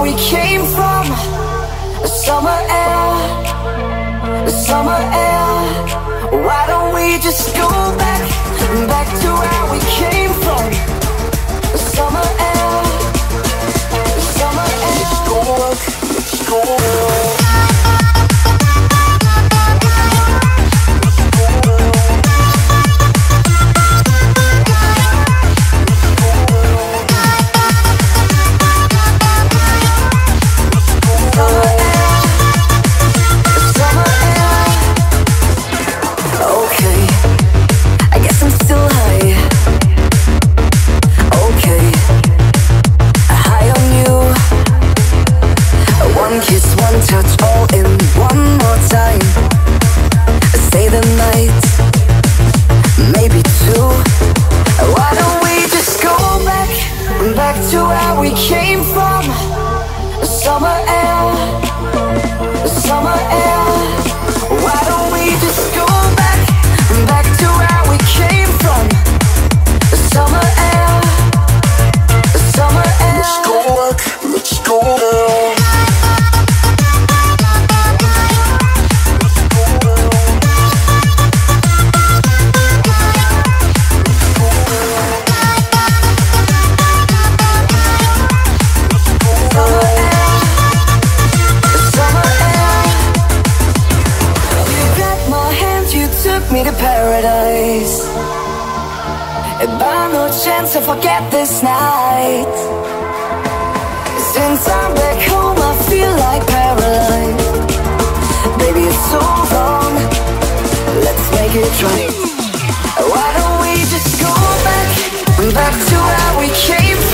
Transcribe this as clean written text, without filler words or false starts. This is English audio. where we came from. The summer air, the summer air. Why don't we just go back, back to where we came from? The summer air, the summer air. Let's go work, let's go work. Why don't we just go back, back to where we came from?